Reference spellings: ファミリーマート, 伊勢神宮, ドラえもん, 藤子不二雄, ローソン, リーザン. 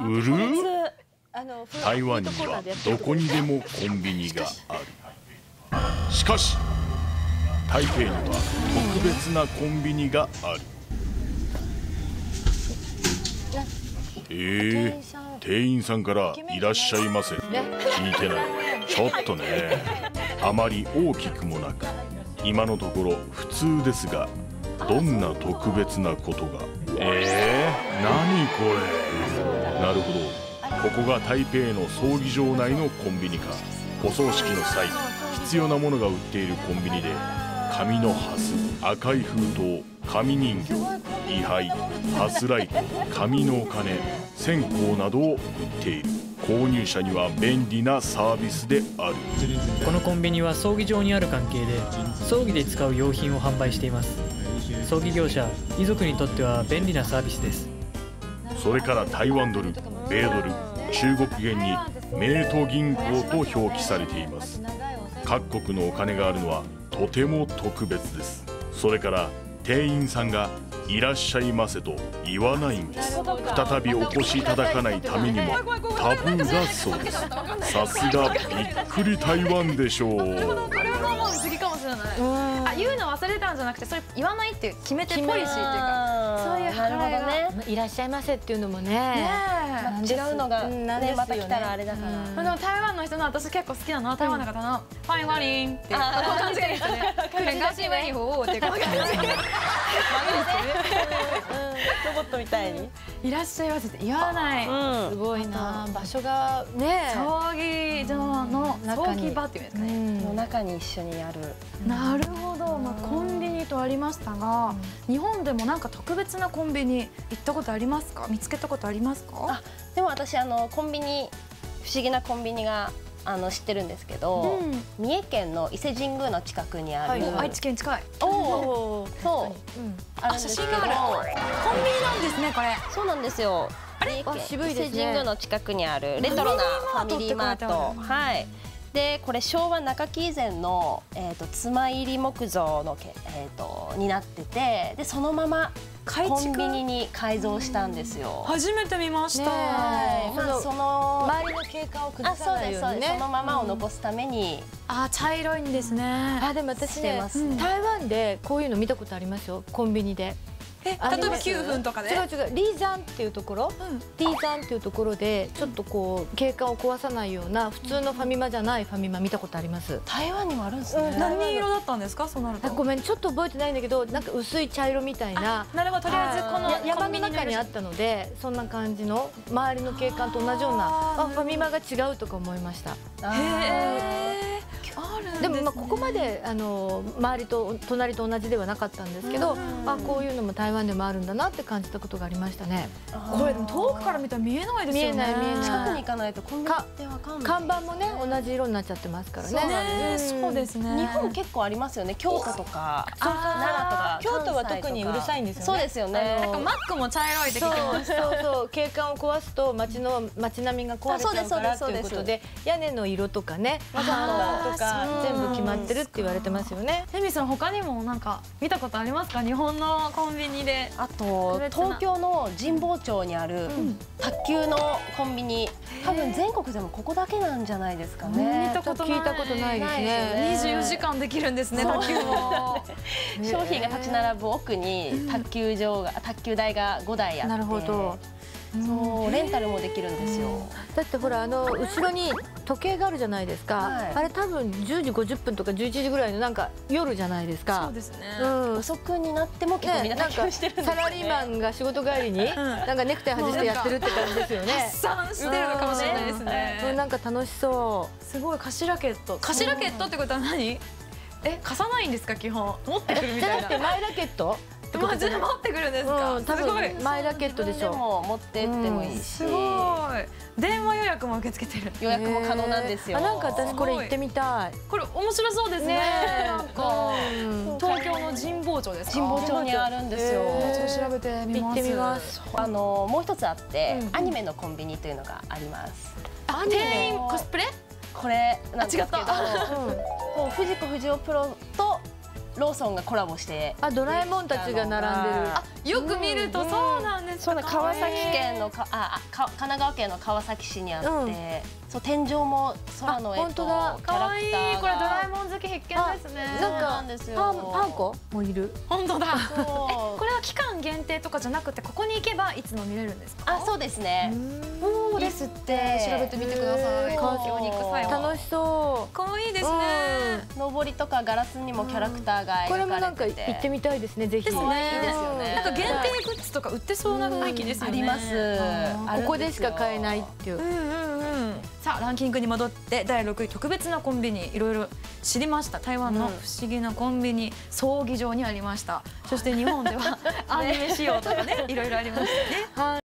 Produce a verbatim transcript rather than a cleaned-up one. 売る？台湾にはどこにでもコンビニがある。しかし台北には特別なコンビニがある。ええー、店員さんから「いらっしゃいませ」聞いてない。ちょっとね、あまり大きくもなく今のところ普通ですが、どんな特別なことが。ええー、何これ。なるほど、ここが台北の葬儀場内のコンビニか。お葬式の際必要なものが売っているコンビニで、紙のハス、赤い封筒、紙人形、位牌、ハスライト、紙のお金、線香などを売っている。購入者には便利なサービスである。このコンビニは葬儀場にある関係で、葬儀で使う用品を販売しています。葬儀業者、遺族にとっては便利なサービスです。それから台湾ドル、米ドル、中国元に明都銀行と表記されています。各国のお金があるのはとても特別です。それから店員さんが「いらっしゃいませ」と言わないんです。再びお越しいただかないためにもタブーだそうです。さすがびっくり台湾でしょう。これはもう次かもしれない。あ、言うの忘れたんじゃなくて、それ言わないっていう決め手ポリシーっていうか、そういう腹がね。いらっしゃいませっていうのもね、違うのがね、また来たらあれだから。でも台湾の人の、私結構好きなのは台湾の方の「ファインファリン」っていう感じがいいですね。ガシウェイホーって感じ。ロボットみたいに「いらっしゃいませ」って言わない。すごいな。場所がね、葬儀場の葬儀場っていうんですかね、の中に一緒にある。なるほど。コンビニとありましたが、日本でもなんか特別なコンビニ行ったことありますか？見つけたことありますか？でも私、あのコンビニ、不思議なコンビニがあの知ってるんですけど、うん、三重県の伊勢神宮の近くにある、はい、愛知県近い。おお、そう、うん、あるんですけど、写真がある。コンビニなんですね、これ。そうなんですよ。あれ、渋いですね。伊勢神宮の近くにあるレトロなファミリーマート。はい。で、これ昭和中期以前の、えっと、妻入り木造のけ、えっと、になってて、で、そのまま。コンビニに改造したんですよ。初めて見ました。まあその周りの経過を崩さないようにね、そのままを残すために。あ、茶色いんですね。あ、でも私ね、台湾でこういうの見たことありますよ、コンビニで。え、例えばきゅうふんとかで。違う違う、リーザンっていうところ、リーザンっていうところでちょっとこう経過を壊さないような普通のファミマじゃないファミマ見たことあります。台湾にもあるんですね。何色だったんですか、そうなると。ごめん、ちょっと覚えてないんだけど、なんか薄い茶色みたいな。なるほど、とりあえずこの山の中にあったので、そんな感じの周りの景観と同じような、あ、ファミマが違うとか思いました。へえ。でもまあここまであの周りと隣と同じではなかったんですけど、あ、こういうのも台湾でもあるんだなって感じたことがありましたね。これ遠くから見たら見えないですよね。見えない見えない。近くに行かないとコンビニってわかんない。看板もね、同じ色になっちゃってますからね。そうですね。日本結構ありますよね。京都とか奈良とか。京都は特にうるさいんですよね。そうですよね。なんかマックも茶色いって聞きました。そうそう、景観を壊すと街の街並みが壊れちゃうからということで、屋根の色とかね、看板とか。全部決まってるって言われてますよね。エミさん、他にもなんか見たことありますか、日本のコンビニで。あと東京の神保町にある卓球のコンビニ、多分全国でもここだけなんじゃないですかね。聞いたことないですね。にじゅうよじかんできるんですね、卓球も。商品が立ち並ぶ奥に卓球場が、卓球台がごだいあって、なるほど、そう、レンタルもできるんですよ。だってほら、あの後ろに時計があるじゃないですか、はい、あれ多分じゅうじごじゅっぷんとかじゅういちじぐらいのなんか夜じゃないですか。そうですね、うん、遅くになっても結構みんな卓球してるんですね。サラリーマンが仕事帰りになんかネクタイ外してやってるって感じですよね。発散してるのかもしれないですね。うん、なんか楽しそう。すごい、貸しラケット。貸しラケットってことは何、え、貸さないんですか、基本持ってくるみたいな。じゃなくてマイラケット、マジで持ってくるんですか。すごい。マイラケットでしょ。も持ってってもいいし。すごい。電話予約も受け付けてる。予約も可能なんですよ。なんか私これ行ってみたい。これ面白そうですね。なんか東京の神保町ですか。神保町にあるんですよ。ちょっと調べてみます。行ってみます。あのもう一つあってアニメのコンビニというのがあります。店員コスプレ？これなんですけど、もう藤子不二雄プロと。ローソンがコラボしてあドラえもんたちが並んでるあよく見ると、うん、そうなんですそうだ川崎県のかあか神奈川県の川崎市にあって、うん、そう天井も空の絵とキャラクターが可愛いこれドラえもん好き必見ですねなんかパン粉もいる本当だえこれは期間限定とかじゃなくてここに行けばいつも見れるんですかあそうですねそうですって調べてみてください楽しそう可愛いですねのぼりとかガラスにもキャラクターが描かれててこれもなんか行ってみたいですねぜひですねなんか限定グッズとか売ってそうな雰囲気ですよねありますここでしか買えないっていうさあランキングに戻ってだいろくい特別なコンビニいろいろ知りました台湾の不思議なコンビニ葬儀場にありましたそして日本ではアニメ仕様とかねいろいろありましたね。